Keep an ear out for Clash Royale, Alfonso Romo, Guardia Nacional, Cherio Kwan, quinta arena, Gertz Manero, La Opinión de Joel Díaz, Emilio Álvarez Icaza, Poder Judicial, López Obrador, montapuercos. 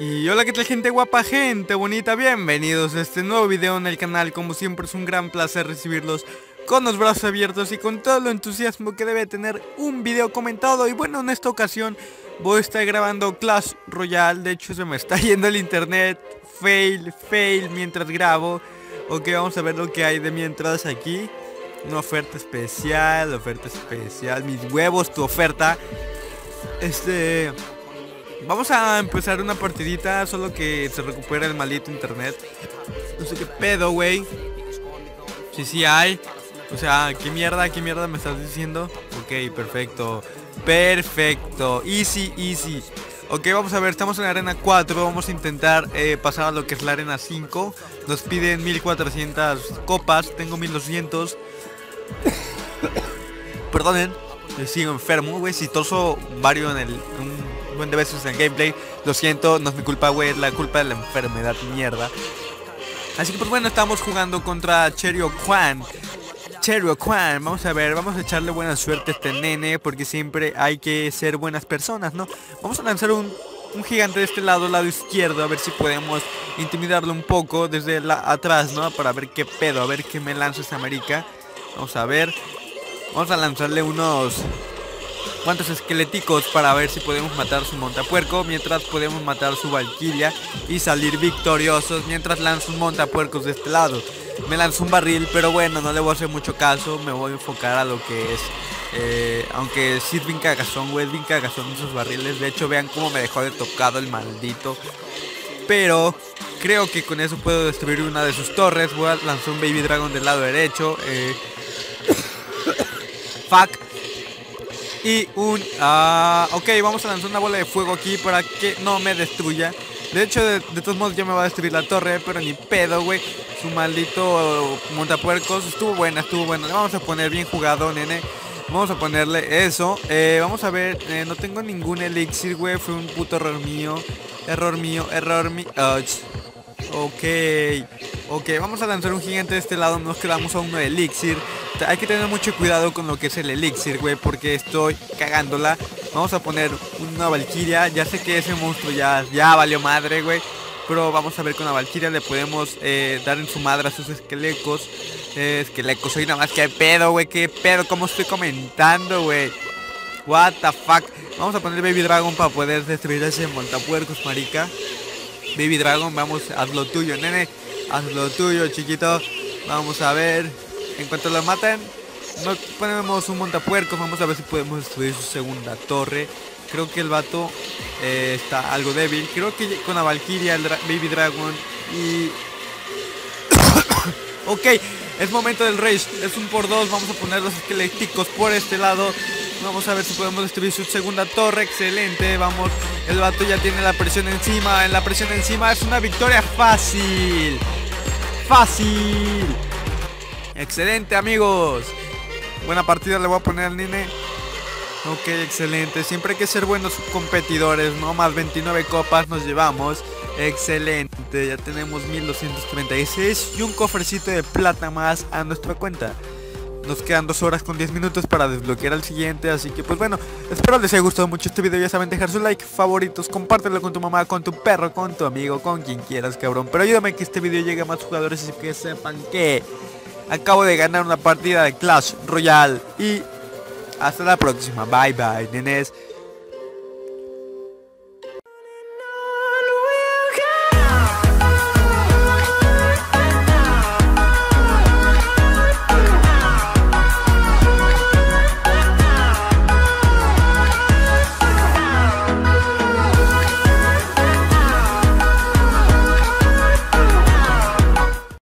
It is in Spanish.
Y hola, ¿qué tal, gente guapa, gente bonita? Bienvenidos a este nuevo video en el canal. Como siempre es un gran placer recibirlos con los brazos abiertos y con todo el entusiasmo que debe tener un video comentado. Y bueno, en esta ocasión voy a estar grabando Clash Royale. De hecho, se me está yendo el internet. Fail mientras grabo. Ok, vamos a ver lo que hay de mientras aquí. Una oferta especial. Mis huevos, tu oferta. Vamos a empezar una partidita, solo que se recupera el maldito internet. No sé qué pedo, güey. Sí hay. O sea, qué mierda me estás diciendo. Ok, perfecto. Easy. Ok, vamos a ver, estamos en la arena 4. Vamos a intentar pasar a lo que es la arena 5. Nos piden 1400 copas. Tengo 1200. Perdonen, sigo enfermo, güey. Si toso vario en un buen de veces en el gameplay, lo siento, no es mi culpa, güey, es la culpa de la enfermedad, mierda. Así que pues bueno, estamos jugando contra Cherio Kwan. Vamos a ver, vamos a echarle buena suerte a este nene, porque siempre hay que ser buenas personas, ¿no? Vamos a lanzar un gigante de este lado izquierdo, a ver si podemos intimidarlo un poco desde atrás, ¿no? Para ver qué pedo, a ver qué me lanza esta marica. Vamos a ver, vamos a lanzarle unos cuantos esqueleticos para ver si podemos matar su montapuerco, mientras podemos matar su valquiria y salir victoriosos. Mientras lanzo un montapuercos de este lado, me lanzo un barril, pero bueno, no le voy a hacer mucho caso, me voy a enfocar a lo que es aunque sí es bien cagazón, güey, es bien cagazón esos barriles. De hecho, vean cómo me dejó de tocado el maldito, pero creo que con eso puedo destruir una de sus torres. Voy a lanzar un baby dragon del lado derecho, fuck. Y ok, vamos a lanzar una bola de fuego aquí para que no me destruya. De hecho, de todos modos ya me va a destruir la torre, pero ni pedo, güey. Su maldito montapuercos. Estuvo buena. Le vamos a poner bien jugado, nene. Vamos a ponerle eso. Vamos a ver, no tengo ningún elixir, güey. Fue un puto error mío. Ok, vamos a lanzar un gigante de este lado. Nos quedamos a uno de elixir. Hay que tener mucho cuidado con lo que es el elixir, güey, porque estoy cagándola. Vamos a poner una valquiria. Ya sé que ese monstruo ya valió madre, güey, pero vamos a ver, con la valquiria le podemos dar en su madre a sus esquelecos. Soy nada más, que pedo, güey, qué pedo, cómo estoy comentando, güey. What the fuck. Vamos a poner baby dragon para poder destruir a ese montapuercos, marica. Baby Dragon, vamos, haz lo tuyo, nene. Haz lo tuyo, chiquito. Vamos a ver. En cuanto lo maten, no ponemos un montapuercos. Vamos a ver si podemos destruir su segunda torre. Creo que el vato está algo débil. Creo que con la valquiria, el Baby Dragon y... Ok, es momento del rage. Es 1 por 2. Vamos a poner los esqueléticos por este lado. Vamos a ver si podemos destruir su segunda torre. Excelente, vamos. El vato ya tiene la presión encima. Es una victoria fácil. Excelente, amigos. Buena partida le voy a poner al nene. Ok, excelente. Siempre hay que ser buenos competidores, ¿no? Más 29 copas nos llevamos. Excelente. Ya tenemos 1236 y un cofrecito de plata más a nuestra cuenta. Nos quedan 2 horas con 10 minutos para desbloquear al siguiente. Así que pues bueno, espero les haya gustado mucho este video. Ya saben, dejar su like, favoritos, compártelo con tu mamá, con tu perro, con tu amigo, con quien quieras, cabrón. Pero ayúdame a que este video llegue a más jugadores y que sepan que acabo de ganar una partida de Clash Royale. Y hasta la próxima. Bye, nenes.